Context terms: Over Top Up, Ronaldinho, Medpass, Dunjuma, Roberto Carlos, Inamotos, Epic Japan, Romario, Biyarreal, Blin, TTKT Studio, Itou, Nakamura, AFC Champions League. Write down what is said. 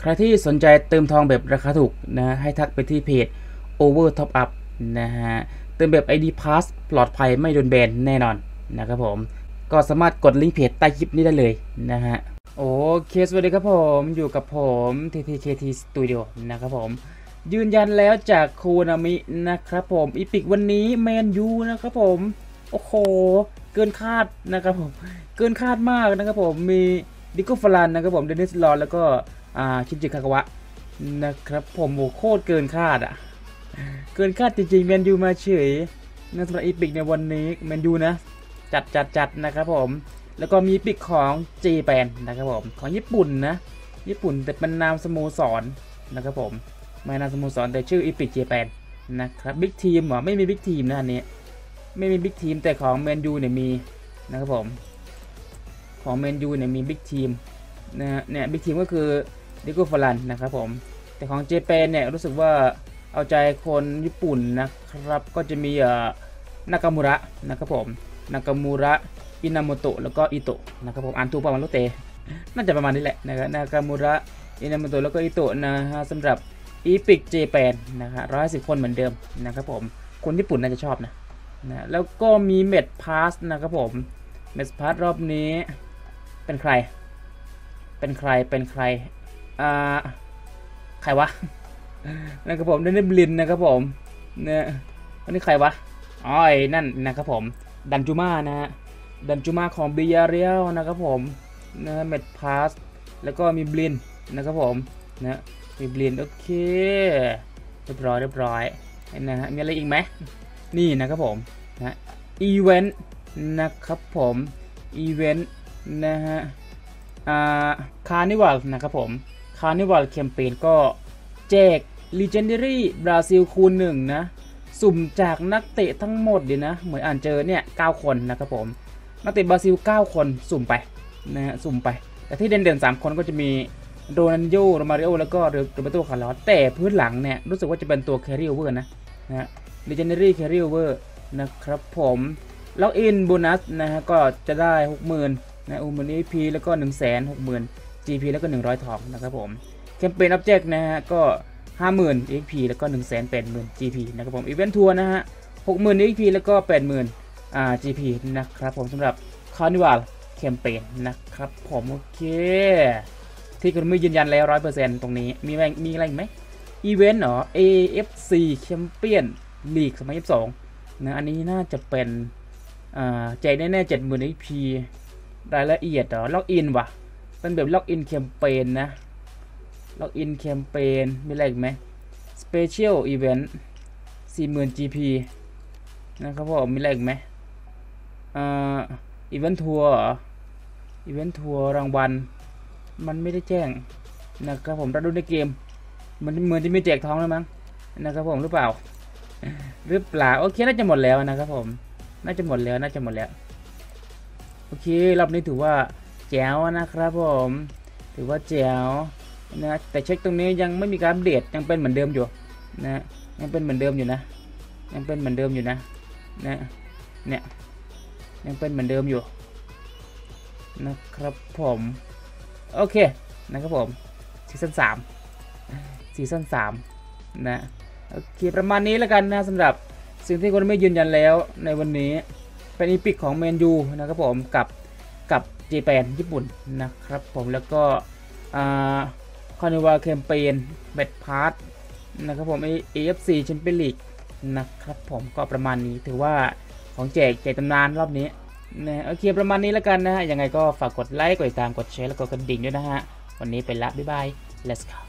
ใครที่สนใจเติมทองแบบราคาถูกนะให้ทักไปที่เพจ Over Top Up นะฮะเติมแบบ ID Pass ปลอดภัยไม่โดนแบนแน่นอนนะครับผมก็สามารถกดลิงก์เพจใต้คลิปนี้ได้เลยนะฮะโอเคสวัสดีครับผมอยู่กับผม TTKT Studio นะครับผมยืนยันแล้วจากโคนามินะครับผมอีพิกวันนี้แมนยูนะครับผมโอ้โหเกินคาดนะครับผมเกินคาดมากนะครับผมมีดิโก้ฟลันนะครับผมเดนิสลอนแล้วก็ชินจิคากาวะนะครับผมโหโคตรเกินคาดอ่ะเกินคาดจริงๆแมนยูมาเฉยนั่นสำหรับอีพิกในวันนี้แมนยูนะจัดนะครับผมแล้วก็มีอีพิกของเจแปนนะครับผมของญี่ปุ่นนะญี่ปุ่นแต่เป็นนามสโมสรนะครับผมไม่นามสโมสรแต่ชื่อ Epic Japan นะครับบิ๊กทีมหรอไม่มีบิ๊กทีมนะอันนี้ไม่มีบิ๊กทีมแต่ของแมนยูเนี่ยมีนะครับผมของแมนยูเนี่ยมีบิ๊กทีมนะฮะเนี่ยบิ๊กทีมก็คือดิโก้ฟลันนะครับผมแต่ของเจแปนเนี่ยรู้สึกว่าเอาใจคนญี่ปุ่นนะครับก็จะมีนากามูระนะครับผมนากามูระอินาโมโตะแล้วก็อิโตะนะครับผมอ่านถูกประมาณลูกเตะน่าจะประมาณนี้แหละนะครับนากามูระอินาโมโตะแล้วก็อิโตะนะฮะสำหรับEpic Japan นะครับ110 คนเหมือนเดิมนะครับผมคนญี่ปุ่นน่าจะชอบนะแล้วก็มีเมดพาสนะครับผมเมดพาสรอบนี้เป็นใครใครวะนะครับผมได้บลินนะครับผมเนี่ยวันนี้ใครวะอ๋อนั่นนะครับผมดันจูม่านะฮะดันจูม่าของบิยาเรียลนะครับผมนะเมดพาสแล้วก็มีบลินนะครับผมนะมีบลินโอเคเรียบร้อยนะฮะมีอะไรอีกไหมนี่นะครับผมนะอีเวนต์นะครับผมอีเวนต์นะฮะคาร์นิวัลนะครับผมคาร์นิวัลแคมเปญก็แจก Legendary บราซิลคูณ1นะสุ่มจากนักเตะทั้งหมดดีนะเหมือนอ่านเจอเนี่ย9คนนะครับผมนักเตะบราซิล9คนสุ่มไปนะฮะสุ่มไปแต่ที่เด่นๆ3คนก็จะมีโรนัลโญ่โรมาริโอแล้วก็โรเบโต้คาร์ลอสแต่พื้นหลังเนี่ยรู้สึกว่าจะเป็นตัวแคริโอเวอร์นะฮะ Legendary แคริโอเวอร์นะครับผมล็อกอินโบนัสนะฮะก็จะได้ 60,000 นะ60,000 EP แล้วก็ 160,000 GP แล้วก็100 ทองนะครับผมแคมเปญ Object นะฮะก็ 50,000 EP แล้วก็ 180,000 GP นะครับผมอีเวนต์ทัวร์นะฮะ 60,000 EP แล้วก็ 80,000 GP นะครับผมสำหรับ Carnival แคมเปญนะครับผมโอเคที่คุณไม่ยืนยันแล้ว 100% ตรงนี้มีอะไรไหมอีเวนต์เหรอ AFC Champion League 2022นะอันนี้น่าจะเป็นใจแน่ๆ 70,000 EP รายละเอียดเหรอล็อกอินว่ะเป็นแบบล็อกอินแคมเปญนะล็อกอินแคมเปญมีอะไรอีกไหม Special Event 40,000 GP นะครับผมมีอะไรอีกไหมอีเวนต์ทัวร์อีเวนต์ทัวร์รางวัลมันไม่ได้แจ้งนะครับผมเราดูในเกมมันเหมือนจะมีแจกทองแล้วมั้งนะครับผมหรือเปล่าโอเคน่าจะหมดแล้วนะครับผมน่าจะหมดแล้วโอเครอบนี้ถือว่าแจ๋วนะครับผมถือว่าแจ๋วนะแต่เช็คตรงนี้ยังไม่มีการอัปเดตยังเป็นเหมือนเดิมอยู่นะยังเป็นเหมือนเดิมอยู่นะเนี่ยยังเป็นเหมือนเดิมอยู่นะครับผมโอเคนะครับผมซีซั่น 3นะโอเคประมาณนี้แล้วกันนะสำหรับสิ่งที่คนไม่ยืนยันแล้วในวันนี้เป็นอีพิกของแมนยูนะครับผมกับเจแปนญี่ปุ่นนะครับผมแล้วก็คอนเวอร์แคมเปญแบทพาร์ตนะครับผม AFC Champions League นะครับผมก็ประมาณนี้ถือว่าของแจกตำนานรอบนี้นะโอเคประมาณนี้แล้วกันนะฮะยังไงก็ฝากกดไลค์กดติดตามกดแชร์แล้วก็กดดิ่งด้วยนะฮะวันนี้ไปละบ๊ายบาย let's go